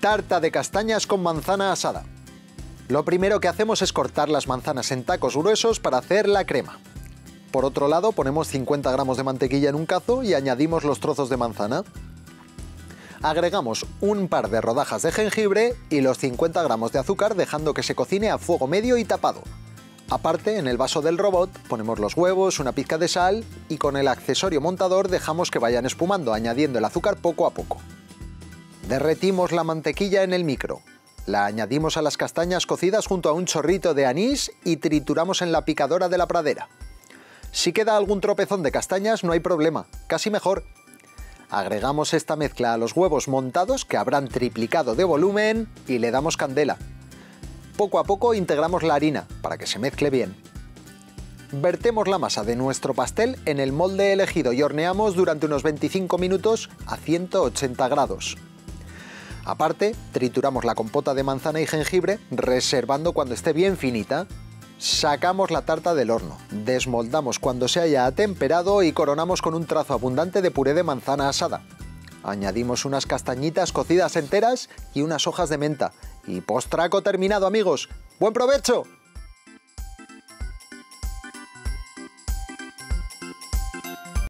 Tarta de castañas con manzana asada. Lo primero que hacemos es cortar las manzanas en tacos gruesos para hacer la crema. Por otro lado, ponemos 50 gramos de mantequilla en un cazo y añadimos los trozos de manzana. Agregamos un par de rodajas de jengibre y los 50 gramos de azúcar, dejando que se cocine a fuego medio y tapado. Aparte, en el vaso del robot ponemos los huevos, una pizca de sal y con el accesorio montador dejamos que vayan espumando, añadiendo el azúcar poco a poco. Derretimos la mantequilla en el micro. La añadimos a las castañas cocidas junto a un chorrito de anís y trituramos en la picadora de la pradera. Si queda algún tropezón de castañas no hay problema, casi mejor. Agregamos esta mezcla a los huevos montados, que habrán triplicado de volumen, y le damos candela. Poco a poco integramos la harina para que se mezcle bien. Vertemos la masa de nuestro pastel en el molde elegido y horneamos durante unos 25 minutos a 180 grados. Aparte, trituramos la compota de manzana y jengibre, reservando cuando esté bien finita. Sacamos la tarta del horno, desmoldamos cuando se haya atemperado y coronamos con un trazo abundante de puré de manzana asada. Añadimos unas castañitas cocidas enteras y unas hojas de menta. Y postraco terminado, amigos. ¡Buen provecho!